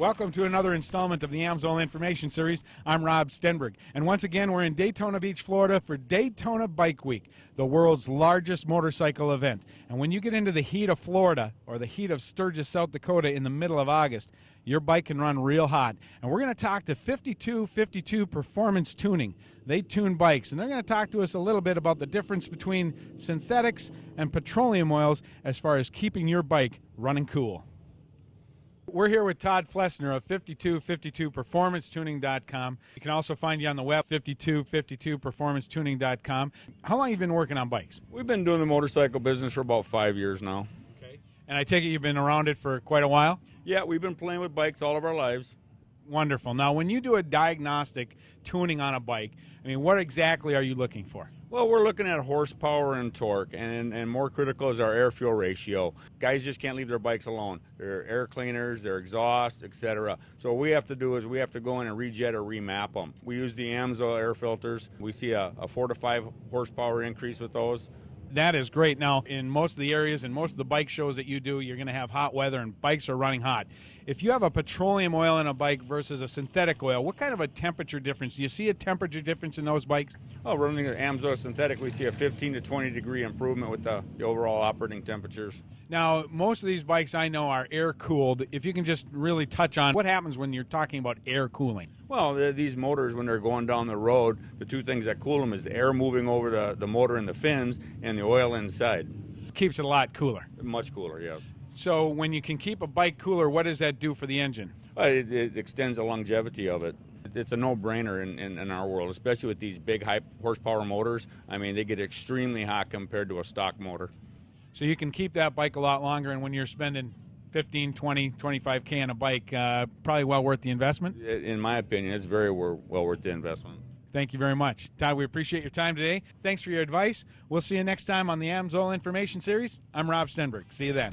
Welcome to another installment of the Amsoil Information Series. I'm Rob Stenberg, and once again we're in Daytona Beach, Florida for Daytona Bike Week, the world's largest motorcycle event. And when you get into the heat of Florida or the heat of Sturgis, South Dakota in the middle of August, your bike can run real hot. And we're going to talk to 5252 Performance Tuning. They tune bikes, and they're going to talk to us a little bit about the difference between synthetics and petroleum oils as far as keeping your bike running cool. We're here with Todd Flessner of 5252PerformanceTuning.com. You can also find you on the web, 5252PerformanceTuning.com. How long have you been working on bikes? We've been doing the motorcycle business for about 5 years now. Okay. And I take it you've been around it for quite a while? Yeah, we've been playing with bikes all of our lives. Wonderful. Now, when you do a diagnostic tuning on a bike, I mean, what exactly are you looking for? Well, we're looking at horsepower and torque, and more critical is our air-fuel ratio. Guys just can't leave their bikes alone. Their air cleaners, their exhaust, etc. So what we have to do is we have to go in and rejet or remap them. We use the Amsoil air filters. We see a 4 to 5 horsepower increase with those. That is great. Now, in most of the areas and most of the bike shows that you do, you're going to have hot weather, and bikes are running hot. If you have a petroleum oil in a bike versus a synthetic oil, what kind of a temperature difference? Do you see a temperature difference in those bikes? Oh, running an Amsoil synthetic, we see a 15 to 20 degree improvement with the overall operating temperatures. Now, most of these bikes I know are air-cooled. If you can just really touch on what happens when you're talking about air cooling. Well, these motors, when they're going down the road, the two things that cool them is the air moving over the motor and the fins, and the oil inside. Keeps it a lot cooler. Much cooler, yes. So when you can keep a bike cooler, what does that do for the engine? It extends the longevity of it. It's a no-brainer in our world, especially with these big high-horsepower motors. I mean, they get extremely hot compared to a stock motor. So you can keep that bike a lot longer, and when you're spending 15, 20, 25K on a bike, probably well worth the investment? In my opinion, it's very well worth the investment. Thank you very much. Todd, we appreciate your time today. Thanks for your advice. We'll see you next time on the Amsoil Information Series. I'm Rob Stenberg. See you then.